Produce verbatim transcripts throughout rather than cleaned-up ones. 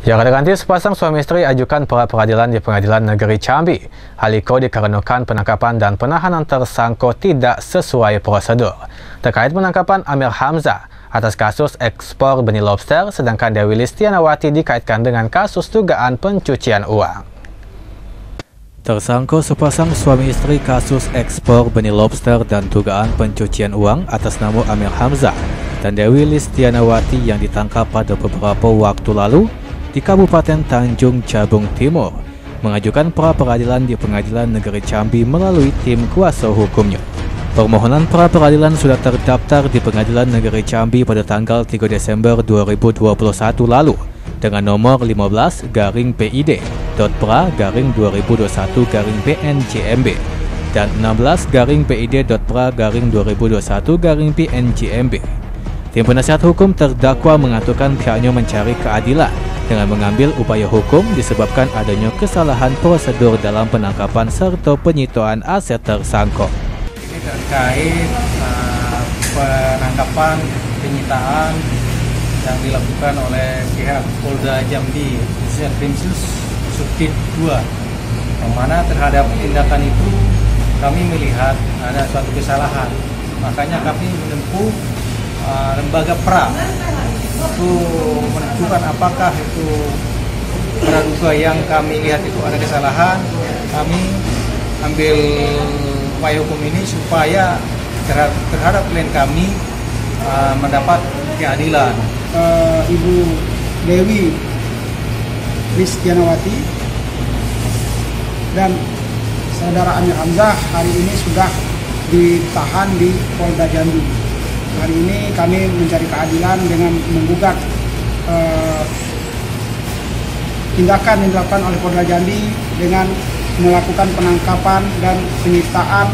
Yang ganti sepasang suami istri ajukan pra peradilan di Pengadilan Negeri Jambi. Aliko dikarenakan penangkapan dan penahanan tersangka tidak sesuai prosedur. Terkait penangkapan Amir Hamzah atas kasus ekspor benih lobster, sedangkan Dewi Listianawati dikaitkan dengan kasus dugaan pencucian uang. Tersangka sepasang suami istri kasus ekspor benih lobster dan dugaan pencucian uang atas nama Amir Hamzah dan Dewi Listianawati yang ditangkap pada beberapa waktu lalu di Kabupaten Tanjung Jabung Timur mengajukan pra peradilan di Pengadilan Negeri Jambi melalui tim kuasa hukumnya. Permohonan pra peradilan sudah terdaftar di Pengadilan Negeri Jambi pada tanggal tiga Desember dua ribu dua puluh satu lalu dengan nomor lima belas garing P I D garing dua ribu dua puluh satu garing B N J M B dan enam belas garing P I D garing dua ribu dua puluh satu garing B N J M B. Tim penasihat hukum terdakwa mengatakan pihaknya mencari keadilan dengan mengambil upaya hukum disebabkan adanya kesalahan prosedur dalam penangkapan serta penyitaan aset tersangka. Ini terkait uh, penangkapan penyitaan yang dilakukan oleh pihak Polda Jambi, khususnya Krimsus Subdit dua, yang mana terhadap tindakan itu kami melihat ada suatu kesalahan, makanya kami menempuh uh, lembaga pra untuk menentukan apakah itu praduga yang kami lihat itu ada kesalahan. Kami ambil upaya hukum ini supaya terhadap, terhadap klien kami uh, mendapat keadilan. Uh, Ibu Dewi Listianawati dan saudara Amir Hamzah hari ini sudah ditahan di Polda Jambi. Hari ini kami mencari keadilan dengan menggugat eh, tindakan yang dilakukan oleh Polda Jambi dengan melakukan penangkapan dan penyitaan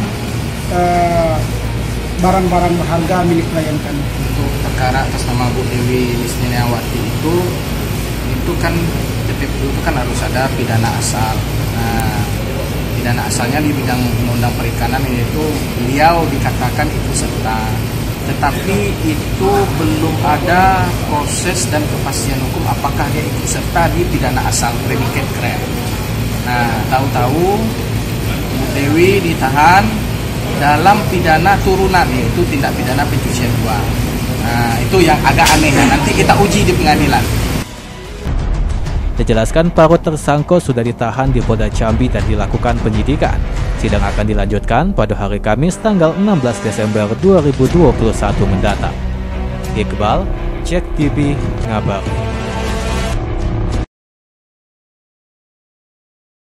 barang-barang eh, berharga milik klien kami. Untuk perkara atas nama Bu Dewi Listianawati itu, itu kan itu kan harus ada pidana asal. Nah, pidana asalnya di bidang undang-undang perikanan yaitu beliau dikatakan ikut serta. Tetapi itu belum ada proses dan kepastian hukum apakah dia ikut serta di pidana asal predicate crime. Nah, tahu-tahu Bu Dewi ditahan dalam pidana turunan, yaitu tindak pidana pencucian uang. Nah, itu yang agak aneh, nanti kita uji di pengadilan. Dijelaskan para tersangka sudah ditahan di Polda Jambi dan dilakukan penyidikan. Sidang akan dilanjutkan pada hari Kamis tanggal enam belas Desember dua ribu dua puluh satu mendatang. Iqbal, Cek T V, ngabar.